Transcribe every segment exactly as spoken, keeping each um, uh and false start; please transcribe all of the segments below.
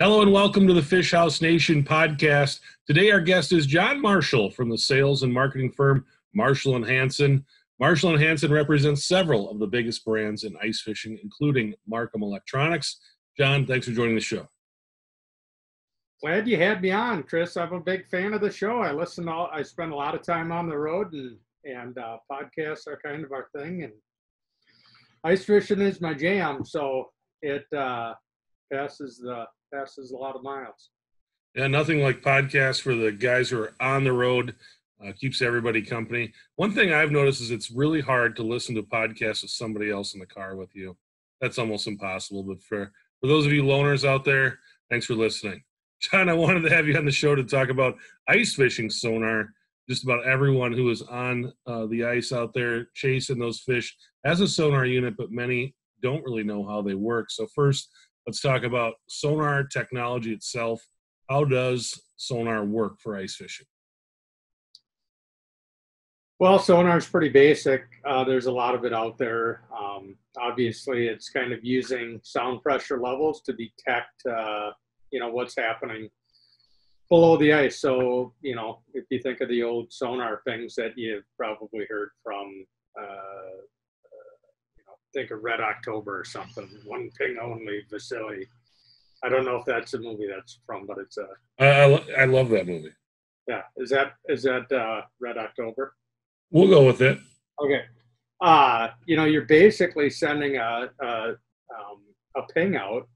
Hello and welcome to the Fish House Nation podcast. Today our guest is John Marshall from the sales and marketing firm Marshall and Hansen. Marshall and Hansen represents several of the biggest brands in ice fishing, including MarCum Electronics. John, thanks for joining the show. Glad you had me on, Chris. I'm a big fan of the show. I listen to all, I spend a lot of time on the road, and, and uh, podcasts are kind of our thing. And ice fishing is my jam, so it uh, passes the... passes a lot of miles. Yeah, nothing like podcasts for the guys who are on the road. Uh, keeps everybody company. One thing I've noticed is it's really hard to listen to podcasts with somebody else in the car with you. That's almost impossible. But for, for those of you loners out there, thanks for listening. John, I wanted to have you on the show to talk about ice fishing sonar. Just about everyone who is on uh, the ice out there chasing those fish has a sonar unit, but many don't really know how they work. So first, let's talk about sonar technology itself. How does sonar work for ice fishing? Well, sonar is pretty basic. Uh, there's a lot of it out there. Um, obviously, it's kind of using sound pressure levels to detect, uh, you know, what's happening below the ice. So, you know, if you think of the old sonar things that you've probably heard from, uh, think of Red October or something, one ping only facility. I don't know if that's a movie that's from, but it's a... I, I, I love that movie. Yeah. Is that is that uh, Red October? We'll go with it. Okay. Uh, you know, you're basically sending a, a, um, a ping out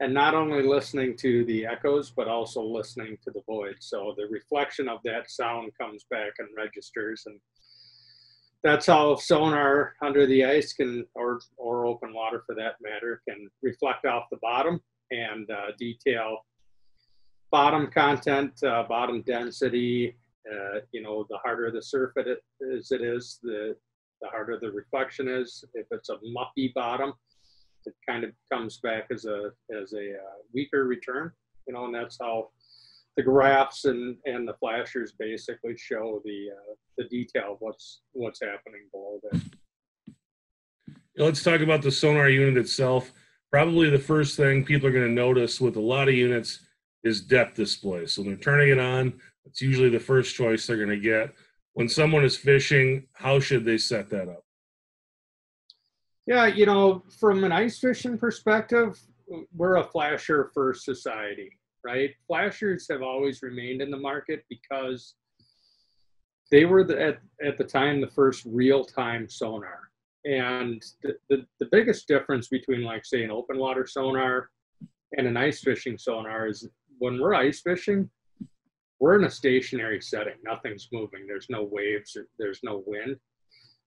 and not only listening to the echoes, but also listening to the void. So the reflection of that sound comes back and registers, and that's how sonar under the ice can, or, or open water for that matter, can reflect off the bottom and uh, detail bottom content, uh, bottom density. Uh, you know, the harder the surf it is, it is the, the harder the reflection is. If it's a mucky bottom, it kind of comes back as a, as a uh, weaker return, you know, and that's how the graphs and, and the flashers basically show the uh, the detail of what's, what's happening below that. Let's talk about the sonar unit itself. Probably the first thing people are going to notice with a lot of units is depth display. So when they're turning it on, it's usually the first choice they're going to get. When someone is fishing, how should they set that up? Yeah, you know, from an ice fishing perspective, we're a flasher first society. Right? Flashers have always remained in the market because they were the, at, at the time the first real-time sonar. And the, the, the biggest difference between, like, say, an open water sonar and an ice fishing sonar is when we're ice fishing, we're in a stationary setting. Nothing's moving. There's no waves. There's no wind.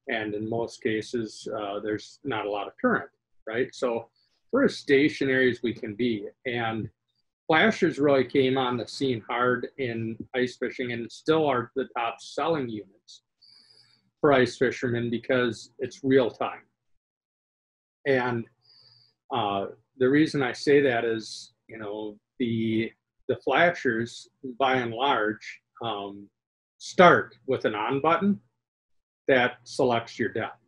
And in most cases, uh, there's not a lot of current, right? So we're as stationary as we can be. And flashers really came on the scene hard in ice fishing, and still are the top selling units for ice fishermen because it's real time. And uh, the reason I say that is, you know, the, the flashers by and large um, start with an on button that selects your depth.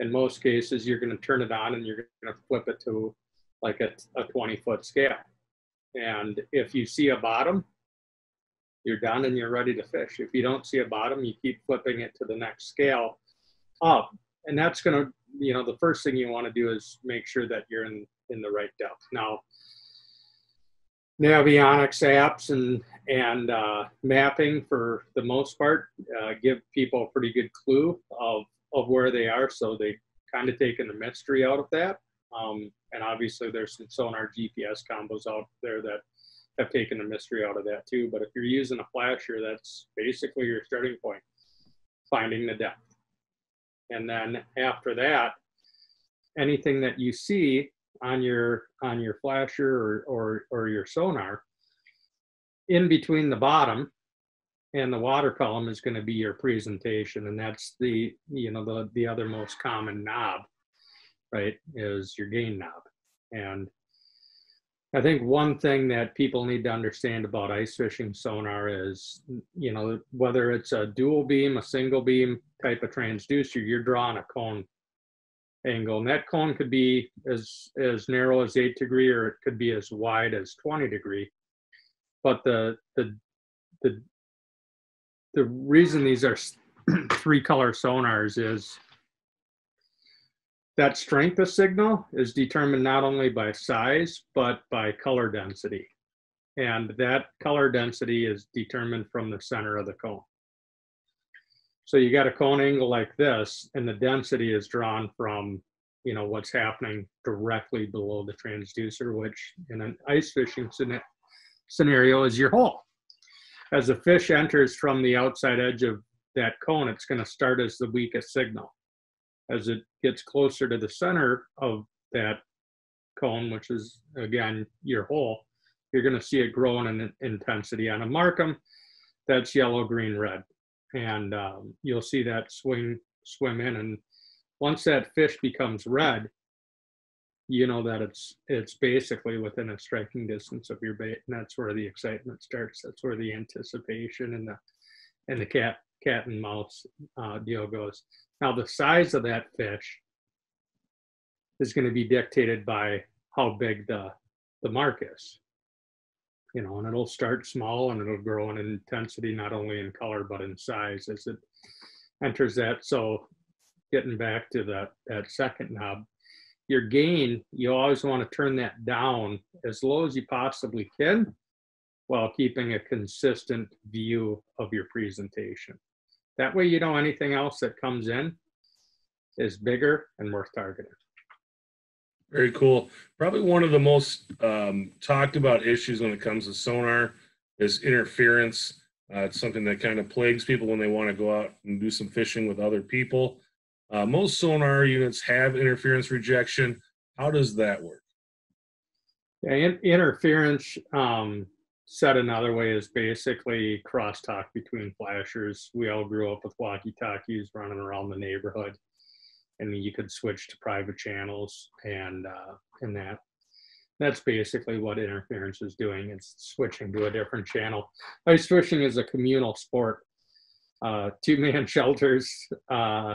In most cases, you're going to turn it on and you're going to flip it to like a, a twenty foot scale. And if you see a bottom, you're done and you're ready to fish. If you don't see a bottom, you keep flipping it to the next scale up. And that's going to, you know, the first thing you want to do is make sure that you're in, in the right depth. Now, Navionics apps and, and uh, mapping, for the most part, uh, give people a pretty good clue of, of where they are. So they kind of taken the mystery out of that. Um, and obviously there's some sonar G P S combos out there that have taken the mystery out of that too. But if you're using a flasher, that's basically your starting point, finding the depth. And then after that, anything that you see on your, on your flasher or, or, or your sonar in between the bottom and the water column is going to be your presentation. And that's the, you know, the, the other most common knob, right, is your gain knob. And I think one thing that people need to understand about ice fishing sonar is, you know, whether it's a dual beam, a single beam type of transducer, you're drawing a cone angle. And that cone could be as, as narrow as eight degree, or it could be as wide as twenty degree. But the, the, the, the reason these are three color sonars is that strength of signal is determined not only by size, but by color density. And that color density is determined from the center of the cone. So you got a cone angle like this, and the density is drawn from, you know, what's happening directly below the transducer, which in an ice fishing scenario is your hole. As the fish enters from the outside edge of that cone, it's going to start as the weakest signal. As it gets closer to the center of that cone, which is, again, your hole, you're going to see it growing in intensity. On a Markham, that's yellow, green, red. And um, you'll see that swing, swim in. And once that fish becomes red, you know that it's, it's basically within a striking distance of your bait. And that's where the excitement starts. That's where the anticipation and the, and the cat, cat and mouse uh, deal goes. Now, the size of that fish is going to be dictated by how big the, the mark is. You know, and it'll start small and it'll grow in intensity, not only in color, but in size as it enters that. So getting back to that, that second knob, your gain, you always want to turn that down as low as you possibly can while keeping a consistent view of your presentation. That way, you know, anything else that comes in is bigger and worth targeting. Very cool. Probably one of the most um, talked about issues when it comes to sonar is interference. Uh, it's something that kind of plagues people when they want to go out and do some fishing with other people. Uh, most sonar units have interference rejection. How does that work? Yeah, in interference, um, said another way, is basically crosstalk between flashers. We all grew up with walkie-talkies running around the neighborhood, and you could switch to private channels and uh, and that. That's basically what interference is doing. It's switching to a different channel. Ice fishing is a communal sport. Uh, two-man shelters uh,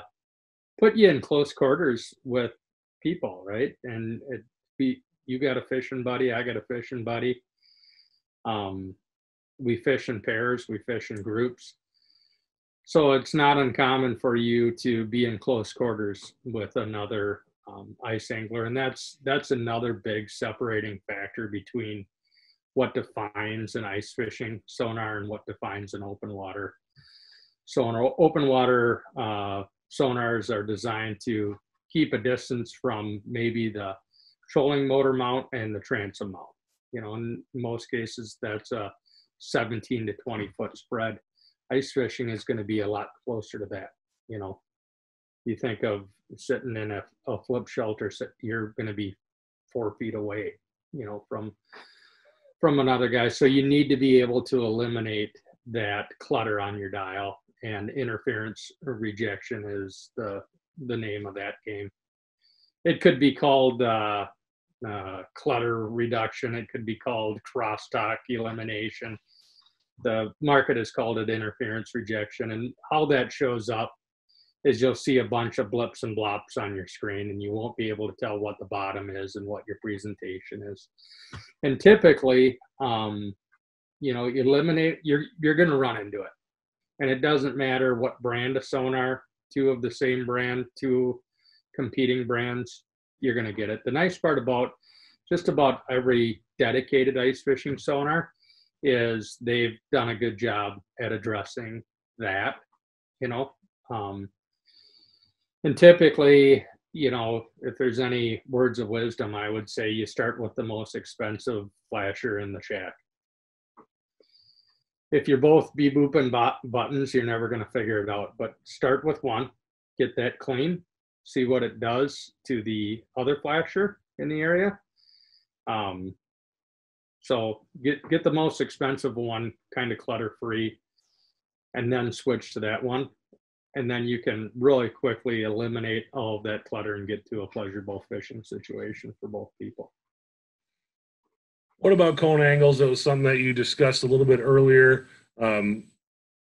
put you in close quarters with people, right? And it be, you got a fishing buddy, I got a fishing buddy. Um, we fish in pairs, we fish in groups. So it's not uncommon for you to be in close quarters with another um, ice angler. And that's, that's another big separating factor between what defines an ice fishing sonar and what defines an open water sonar. Open water uh, sonars are designed to keep a distance from maybe the trolling motor mount and the transom mount. You know, in most cases, that's a seventeen to twenty foot spread. Ice fishing is going to be a lot closer to that. You know, you think of sitting in a, a flip shelter, you're going to be four feet away, you know, from, from another guy. So you need to be able to eliminate that clutter on your dial, and interference or rejection is the, the name of that game. It could be called uh, uh, clutter reduction. It could be called crosstalk elimination. The market has called it interference rejection, and how that shows up is you'll see a bunch of blips and blops on your screen, and you won't be able to tell what the bottom is and what your presentation is. And typically, um, you know, you eliminate, you're, you're going to run into it. And it doesn't matter what brand of sonar, two of the same brand, two competing brands, you're going to get it. The nice part about just about every dedicated ice fishing sonar is they've done a good job at addressing that, you know. Um, and typically, you know, if there's any words of wisdom, I would say you start with the most expensive flasher in the shack. If you're both be-booping buttons, you're never going to figure it out. But start with one, get that clean, see what it does to the other flasher in the area. Um, So get, get the most expensive one, kind of clutter-free, and then switch to that one. And then you can really quickly eliminate all of that clutter and get to a pleasurable fishing situation for both people. What about cone angles? That was something that you discussed a little bit earlier, um,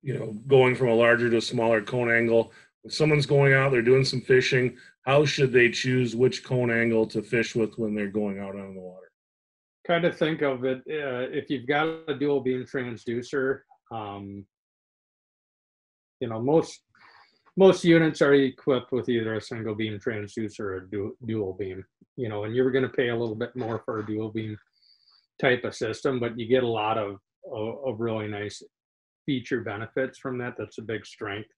you know, going from a larger to a smaller cone angle. When someone's going out, they're doing some fishing, how should they choose which cone angle to fish with when they're going out on the water? Kind of think of it, uh, if you've got a dual beam transducer, um, you know, most most units are equipped with either a single beam transducer or a du dual beam, you know, and you're going to pay a little bit more for a dual beam type of system, but you get a lot of, of, of really nice feature benefits from that. That's a big strength.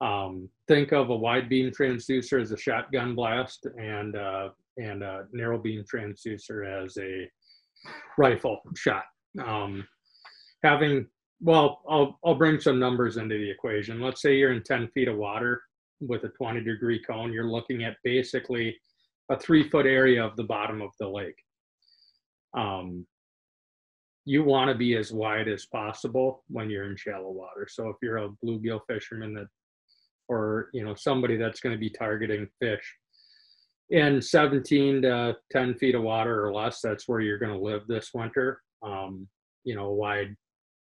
Um, think of a wide beam transducer as a shotgun blast, and uh, and a narrow beam transducer as a rifle shot. Um, having, well, I'll, I'll bring some numbers into the equation. Let's say you're in ten feet of water with a twenty degree cone. You're looking at basically a three foot area of the bottom of the lake. Um, you want to be as wide as possible when you're in shallow water. So if you're a bluegill fisherman that, or, you know, somebody that's going to be targeting fish in seventeen to ten feet of water or less, that's where you're going to live this winter. Um, you know, wide,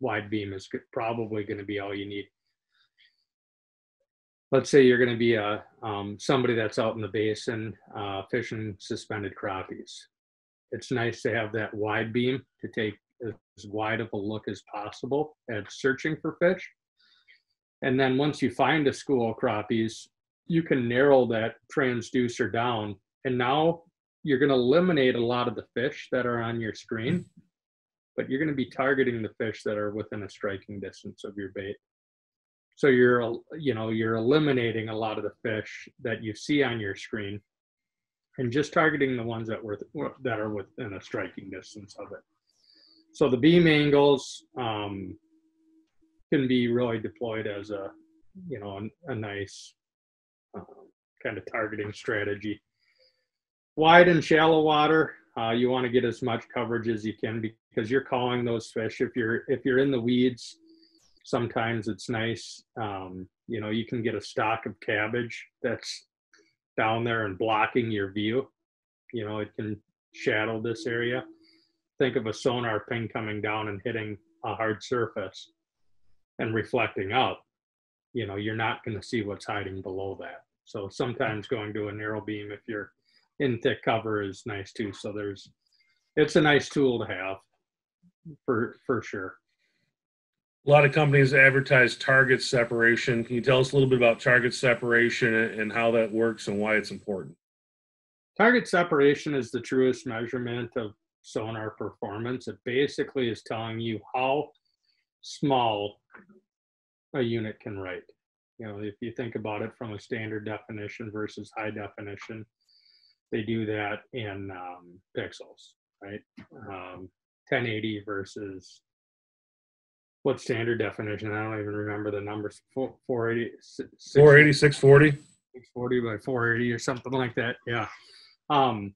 wide beam is probably going to be all you need. Let's say you're going to be a, um, somebody that's out in the basin uh, fishing suspended crappies. It's nice to have that wide beam to take as wide of a look as possible at searching for fish. And then once you find a school of crappies, you can narrow that transducer down. And now you're going to eliminate a lot of the fish that are on your screen, but you're going to be targeting the fish that are within a striking distance of your bait. So you're, you know, you're eliminating a lot of the fish that you see on your screen, and just targeting the ones that were that are within a striking distance of it. So the beam angles um, can be really deployed as a, you know, a, a nice uh, kind of targeting strategy. Wide and shallow water, uh, you want to get as much coverage as you can, because you're calling those fish. If you're if you're in the weeds, sometimes it's nice. Um, you know, you can get a stalk of cabbage that's down there and blocking your view. You know, it can shadow this area. Think of a sonar ping coming down and hitting a hard surface and reflecting up. You know, you're not going to see what's hiding below that. So sometimes going to a narrow beam if you're in thick cover is nice too. So there's, it's a nice tool to have for for sure. A lot of companies advertise target separation. Can you tell us a little bit about target separation and how that works and why it's important? Target separation is the truest measurement of sonar performance. It basically is telling you how small a unit can write. You know, if you think about it from a standard definition versus high definition, they do that in um, pixels, right? Um, ten eighty versus what standard definition? I don't even remember the numbers. four eighty, six forty, six forty by four eighty or something like that. Yeah. Um,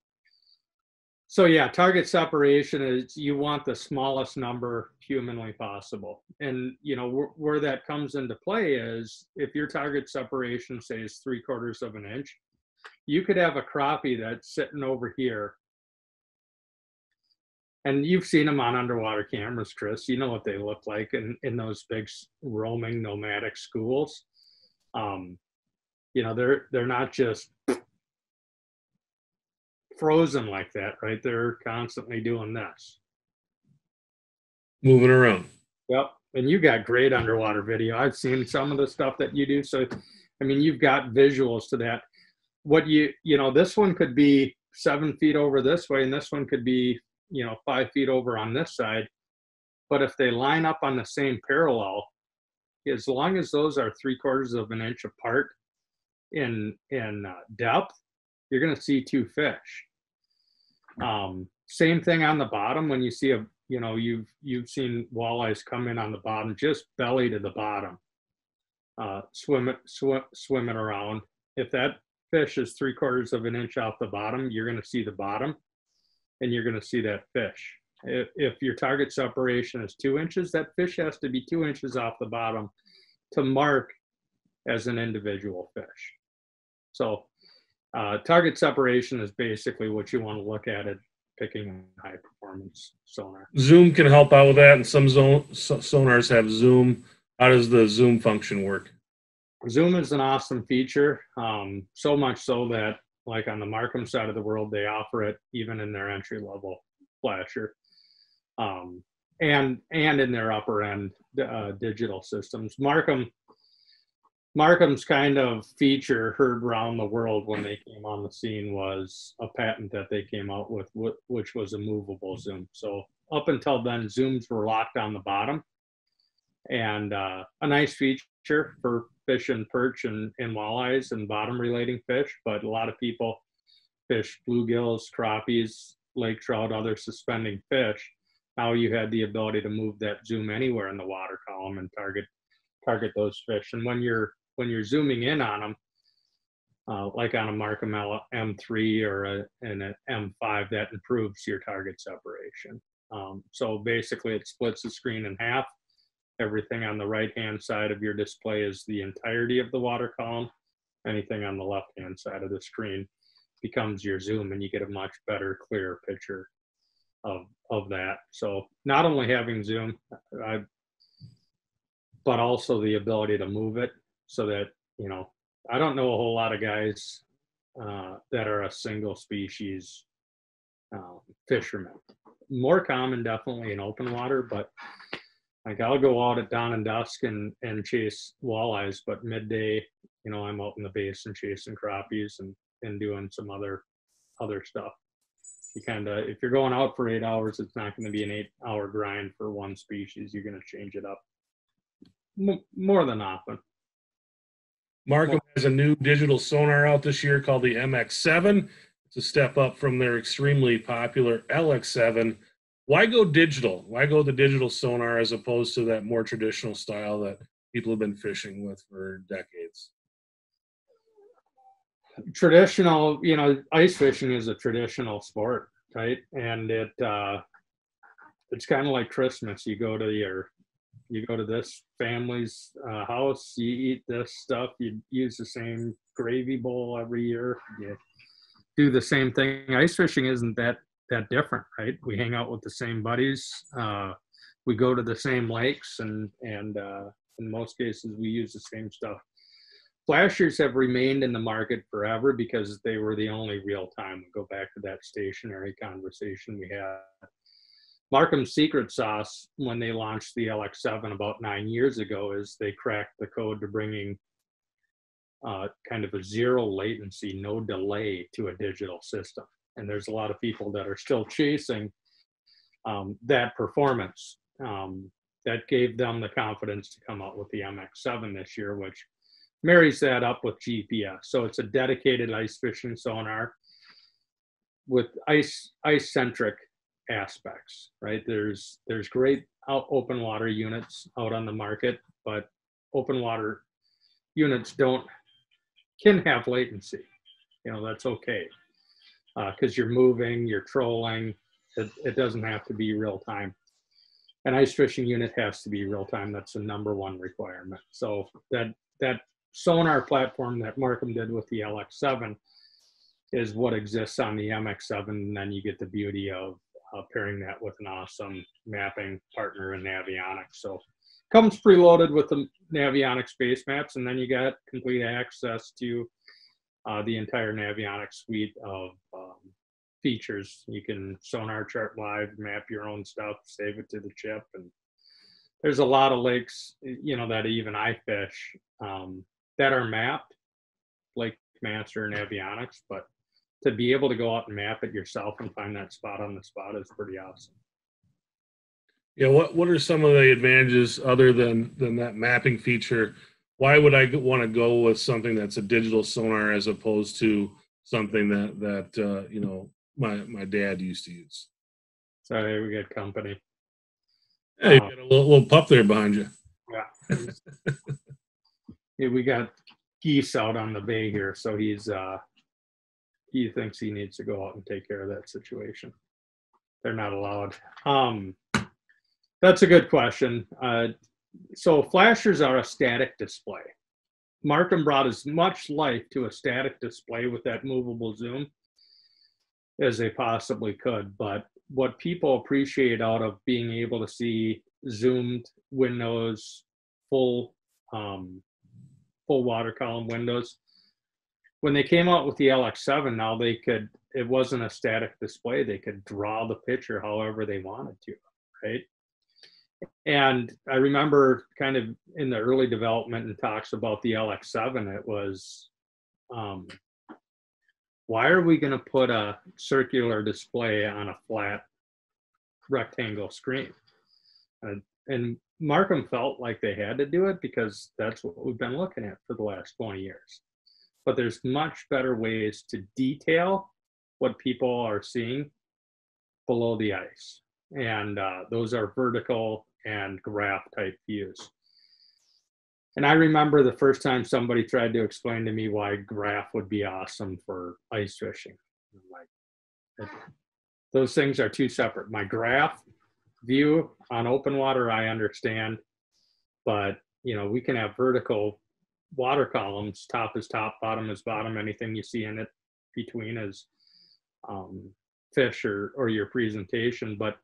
so yeah, target separation is you want the smallest number humanly possible. And you know, wh where that comes into play is if your target separation, say, is three quarters of an inch, you could have a crappie that's sitting over here. And you've seen them on underwater cameras, Chris. You know what they look like in, in those big roaming nomadic schools. Um, you know, they're they're not just frozen like that, right? They're constantly doing this. Moving around. Yep. And you got great underwater video. I've seen some of the stuff that you do. So, I mean, you've got visuals to that. What you, you know, this one could be seven feet over this way, and this one could be, you know, five feet over on this side. But if they line up on the same parallel, as long as those are three quarters of an inch apart in in uh, depth, you're going to see two fish. Um, same thing on the bottom. When you see a, you know, you've you've seen walleyes come in on the bottom, just belly to the bottom, uh, swim, sw swimming around. If that fish is three quarters of an inch off the bottom, you're going to see the bottom, and you're going to see that fish. If, if your target separation is two inches, that fish has to be two inches off the bottom to mark as an individual fish. So uh, target separation is basically what you want to look at at picking high performance sonar. Zoom can help out with that, and some zone, so sonars have zoom. How does the zoom function work? Zoom is an awesome feature, um, so much so that, like on the Markham side of the world, they offer it even in their entry-level flasher, um, and and in their upper-end uh, digital systems. Markham, Markham's kind of feature heard around the world when they came on the scene was a patent that they came out with, which was a movable zoom. So up until then, zooms were locked on the bottom, and uh, a nice feature for fish and perch and, and walleyes and bottom relating fish, but a lot of people fish bluegills, crappies, lake trout, other suspending fish. Now you had the ability to move that zoom anywhere in the water column and target target those fish. And when you're when you're zooming in on them, uh, like on a Markham M three or a, and an M five, that improves your target separation. Um, so basically it splits the screen in half. Everything on the right-hand side of your display is the entirety of the water column. Anything on the left-hand side of the screen becomes your zoom, and you get a much better, clearer picture of of that. So not only having zoom, I, but also the ability to move it so that, you know, I don't know a whole lot of guys uh, that are a single species uh, fisherman. More common definitely in open water, but like I'll go out at dawn and dusk and, and chase walleyes, but midday, you know, I'm out in the basin chasing crappies and, and doing some other other stuff. You kind of, if you're going out for eight hours, it's not going to be an eight hour grind for one species. You're going to change it up m more than often. Markham has a new digital sonar out this year called the M X seven. It's a step up from their extremely popular L X seven. Why go digital? Why go the digital sonar as opposed to that more traditional style that people have been fishing with for decades? Traditional, you know, ice fishing is a traditional sport, right? And it uh, it's kind of like Christmas. You go to your, you go to this family's uh, house. You eat this stuff. You use the same gravy bowl every year. You do the same thing. Ice fishing isn't that that different, right? We hang out with the same buddies, uh, we go to the same lakes, and and uh, in most cases we use the same stuff. Flashers have remained in the market forever because they were the only real time. We go back to that stationary conversation we had. Markham's secret sauce when they launched the L X seven about nine years ago is they cracked the code to bringing uh, kind of a zero latency, no delay to a digital system. And there's a lot of people that are still chasing um, that performance. Um, that gave them the confidence to come out with the M X seven this year, which marries that up with G P S. So it's a dedicated ice fishing sonar with ice ice-centric aspects, right? There's, there's great out open water units out on the market, but open water units don't, can have latency. You know, that's okay. Because uh, you're moving, you're trolling, it, it doesn't have to be real time. An ice fishing unit has to be real time. That's the number one requirement. So that that sonar platform that Markham did with the L X seven is what exists on the M X seven, and then you get the beauty of uh, pairing that with an awesome mapping partner in Navionics. So it comes preloaded with the Navionics base maps, and then you got complete access to Uh, the entire Navionics suite of um, features. You can sonar chart live, map your own stuff, save it to the chip. And there's a lot of lakes, you know, that even I fish um, that are mapped, Lake Master and Navionics, but to be able to go out and map it yourself and find that spot on the spot is pretty awesome. Yeah, what, what are some of the advantages other than, than that mapping feature? Why would I want to go with something that's a digital sonar as opposed to something that, that uh, you know, my, my dad used to use? Sorry, we got company. Yeah, um, you got a little, little pup there behind you. Yeah. Yeah, we got geese out on the bay here, so he's uh, he thinks he needs to go out and take care of that situation. They're not allowed. Um, that's a good question. Uh, So flashers are a static display. Markham brought as much life to a static display with that movable zoom as they possibly could. But what people appreciate out of being able to see zoomed windows, full um, full water column windows. When they came out with the L X seven, now they could, it wasn't a static display. They could draw the picture however they wanted to, right? And I remember kind of in the early development and talks about the L X seven, it was, um, why are we going to put a circular display on a flat rectangle screen? Uh, and Markham felt like they had to do it because that's what we've been looking at for the last twenty years. But there's much better ways to detail what people are seeing below the ice. And uh, those are vertical and graph type views. And I remember the first time somebody tried to explain to me why graph would be awesome for ice fishing. I'm like, those things are two separate. My graph view on open water, I understand, but you know, we can have vertical water columns. Top is top, bottom is bottom. Anything you see in it between is um, fish or, or your presentation. But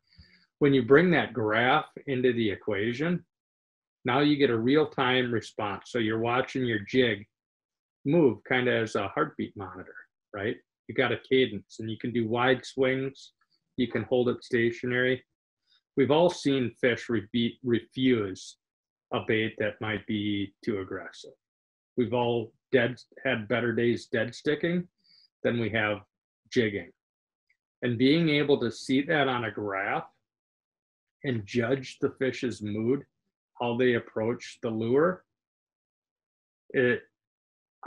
when you bring that graph into the equation, now you get a real-time response. So you're watching your jig move kind of as a heartbeat monitor, right? You got a cadence, and you can do wide swings. You can hold it stationary. We've all seen fish re- refuse a bait that might be too aggressive. We've all dead, had better days dead sticking than we have jigging. And being able to see that on a graph and judge the fish's mood, how they approach the lure, it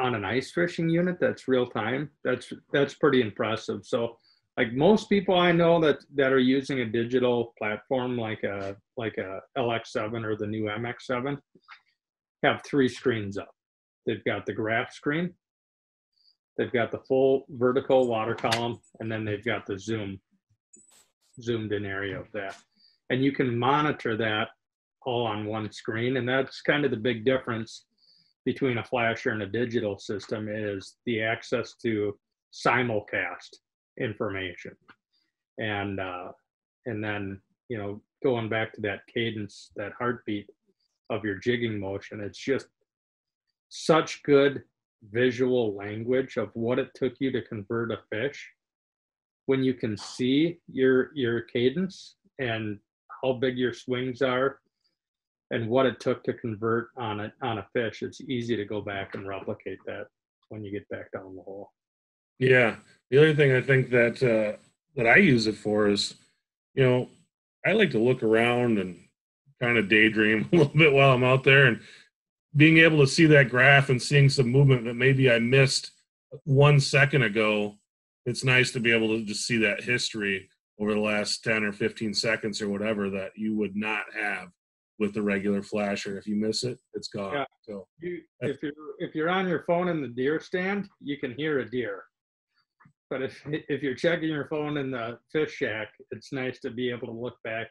on an ice fishing unit that's real time, that's that's pretty impressive. So like most people I know that that are using a digital platform like a like a L X seven or the new M X seven have three screens up. They've got the graph screen, they've got the full vertical water column, and then they've got the zoom zoomed in area of that. And you can monitor that all on one screen. And that's kind of the big difference between a flasher and a digital system is the access to simulcast information. And uh, and then, you know, going back to that cadence, that heartbeat of your jigging motion, it's just such good visual language of what it took you to convert a fish when you can see your your cadence and how big your swings are and what it took to convert on a, on a fish. It's easy to go back and replicate that when you get back down the hole. Yeah. The other thing I think that, uh, that I use it for is, you know, I like to look around and kind of daydream a little bit while I'm out there, and being able to see that graph and seeing some movement that maybe I missed one second ago. It's nice to be able to just see that history over the last ten or fifteen seconds or whatever that you would not have with the regular flasher. If you miss it, it's gone. Yeah. So you, if you're if you're on your phone in the deer stand, you can hear a deer. But if if you're checking your phone in the fish shack, it's nice to be able to look back,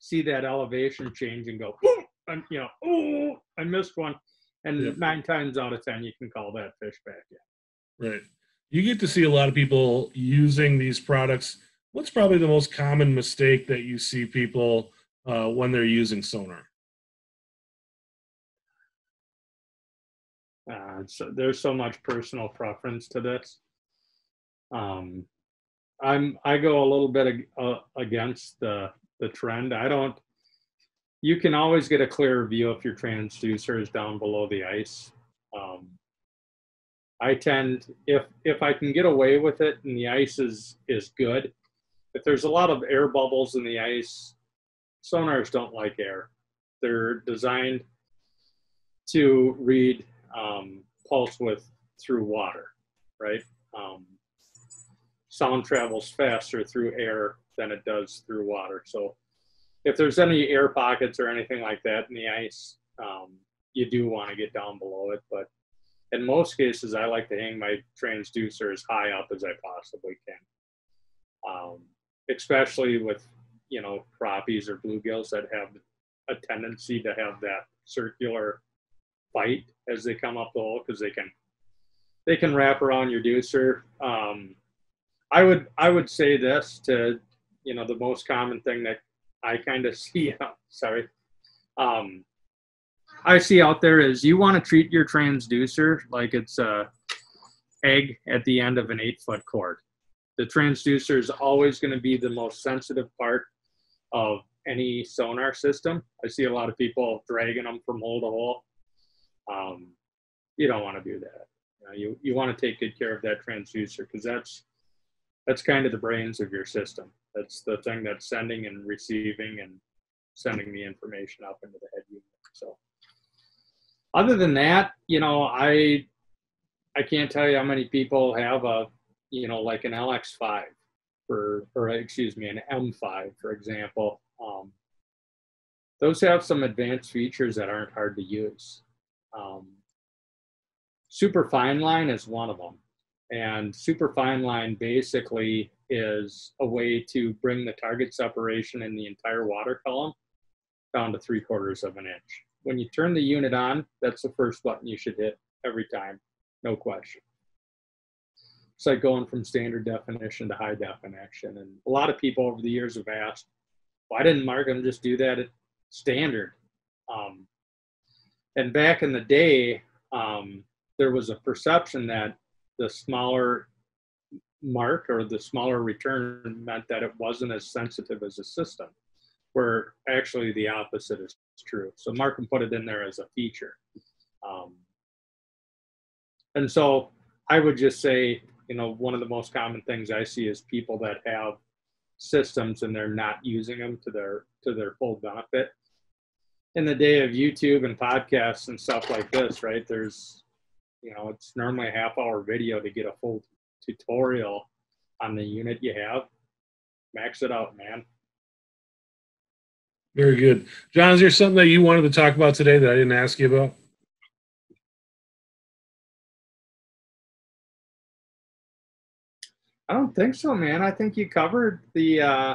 see that elevation change, and go, boom, I'm, you know, oh, I missed one. And yeah. nine times out of ten, you can call that fish back. Yeah. Right. You get to see a lot of people using these products. What's probably the most common mistake that you see people uh, when they're using sonar? Uh, so there's so much personal preference to this. Um, I'm I go a little bit ag- uh, against the the trend. I don't. You can always get a clearer view if your transducer is down below the ice. Um, I tend if if I can get away with it and the ice is is good. If there's a lot of air bubbles in the ice, sonars don't like air. They're designed to read um, pulse width through water, right? Um, sound travels faster through air than it does through water. So if there's any air pockets or anything like that in the ice, um, you do want to get down below it. But in most cases, I like to hang my transducer as high up as I possibly can. Um, especially with, you know, crappies or bluegills that have a tendency to have that circular bite as they come up the hole, because they can they can wrap around your deucer. Um, I would I would say this to, you know, the most common thing that I kind of see. Sorry, um, I see out there is you want to treat your transducer like it's a egg at the end of an eight foot cord. The transducer is always going to be the most sensitive part of any sonar system. I see a lot of people dragging them from hole to hole. Um, you don't want to do that. You know, you, you want to take good care of that transducer, because that's, that's kind of the brains of your system. That's the thing that's sending and receiving and sending the information up into the head unit. So other than that, you know, I, I can't tell you how many people have a, you know, like an L X five for, or excuse me, an M five, for example. Um, those have some advanced features that aren't hard to use. Um, super fine line is one of them. And super fine line basically is a way to bring the target separation in the entire water column down to three quarters of an inch. When you turn the unit on, that's the first button you should hit every time, no question. It's like going from standard definition to high definition. And a lot of people over the years have asked, why didn't Markham just do that at standard? Um, and back in the day, um, there was a perception that the smaller mark or the smaller return meant that it wasn't as sensitive as a system, where actually the opposite is true. So Markham put it in there as a feature. Um, and so I would just say, you know, one of the most common things I see is people that have systems and they're not using them to their, to their full benefit. In the day of YouTube and podcasts and stuff like this, right, there's, you know, it's normally a half hour video to get a full tutorial on the unit you have. Max it out, man. Very good. John, is there something that you wanted to talk about today that I didn't ask you about? I don't think so, man. I think you covered the uh,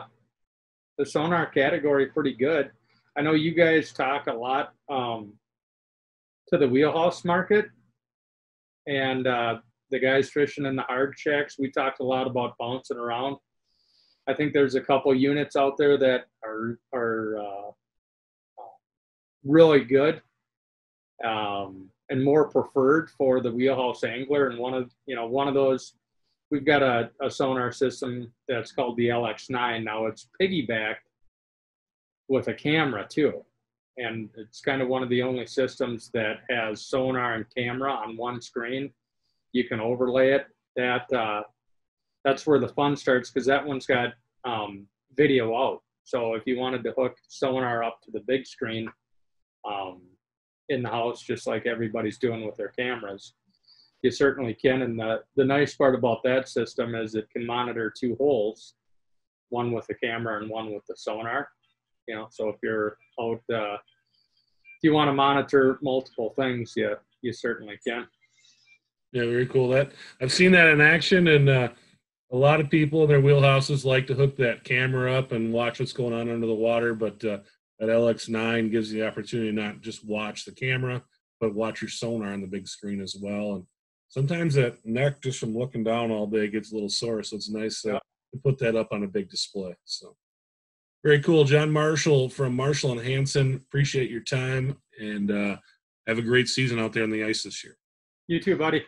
the sonar category pretty good. I know you guys talk a lot um, to the wheelhouse market and uh, the guys fishing in the hard shacks. We talked a lot about bouncing around. I think there's a couple units out there that are are uh, really good um, and more preferred for the wheelhouse angler. And one of you know one of those, we've got a, a sonar system that's called the L X nine. Now it's piggybacked with a camera too, and it's kind of one of the only systems that has sonar and camera on one screen. You can overlay it. That uh, that's where the fun starts, because that one's got um, video out. So if you wanted to hook sonar up to the big screen um, in the house, just like everybody's doing with their cameras, you certainly can. And the, the nice part about that system is it can monitor two holes, one with the camera and one with the sonar. You know, so if you're out, uh, if you want to monitor multiple things, you, you certainly can. Yeah, very cool. That I've seen that in action, and uh, a lot of people in their wheelhouses like to hook that camera up and watch what's going on under the water, but uh, that L X nine gives you the opportunity to not just watch the camera, but watch your sonar on the big screen as well. And sometimes that neck just from looking down all day gets a little sore, so it's nice uh, yeah. to put that up on a big display. So very cool. John Marshall from Marshall and Hansen, appreciate your time, and uh, have a great season out there on the ice this year. You too, buddy.